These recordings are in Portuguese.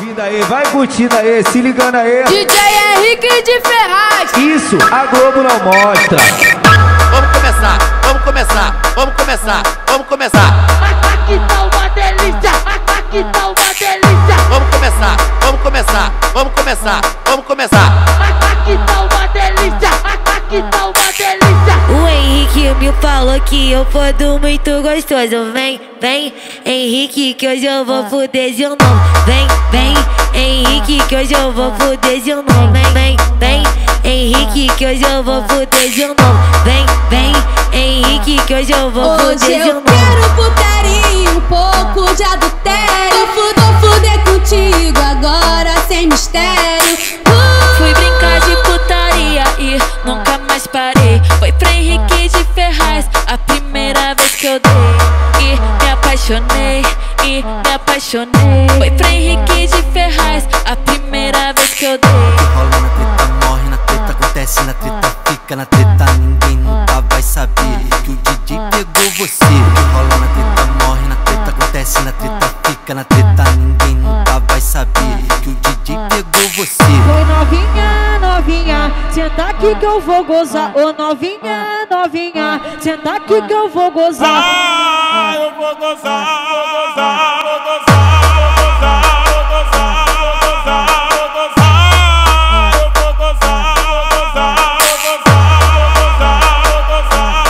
ouvindo aí, vai curtindo aí, se ligando aí. DJ Henrique de Ferraz. Isso, a Globo não mostra. Vamos começar, vamos começar, vamos começar, vamos começar. Aqui tá uma delícia, aqui tá uma delícia. Vamos começar, vamos começar, vamos começar, vamos começar. Aqui tá uma delícia, aqui tá uma delícia. O Henrique me falou que eu fodo muito gostoso, vem. Vem, Henrique, que hoje eu vou fuder seu nome. Vem, vem, Henrique, que hoje eu vou fuder seu nome. Vem, vem, Henrique, que hoje eu vou fuder seu nome. Vem, vem, Henrique, que hoje eu vou fuder seu nome. Hoje eu quero putaria, um pouco de adultério. Vou fuder contigo agora sem mistério. Fui brincar de putaria e nunca mais parei. Foi pra Henrique de Ferraz a primeira vez que eu dei. E me apaixonei. Foi pra Henrique de Ferraz a primeira vez que eu dei. Rola na treta, morre na treta, acontece na treta, fica na treta. Ninguém nunca vai saber que o DJ pegou você. Rola na treta, morre na treta, acontece na treta, fica na treta. Ninguém nunca vai saber que o DJ pegou você. Foi novinha, novinha, senta aqui que eu vou gozar. Ô novinha, novinha, senta aqui que eu vou gozar. Eu vou gozar, vou gozar, vou gozar, vou gozar, vou gozar, vou gozar, eu vou gozar, vou gozar, vou gozar, vou gozar,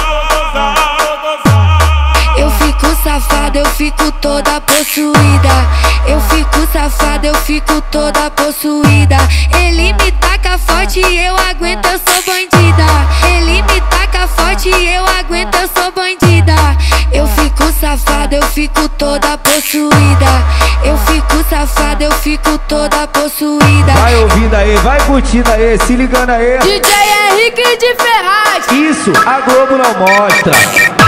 vou gozar. Eu fico safada, eu fico toda possuída. Eu fico safada, eu fico toda possuída. Ele me taca forte, eu aguento, eu sou bandida. Ele me taca forte, eu aguento, eu sou bandida. Eu fico safada, eu fico toda possuída. Eu fico safada, eu fico toda possuída. Vai ouvindo aí, vai curtindo aí, se ligando aí. DJ Henrique de Ferraz. Isso, a Globo não mostra.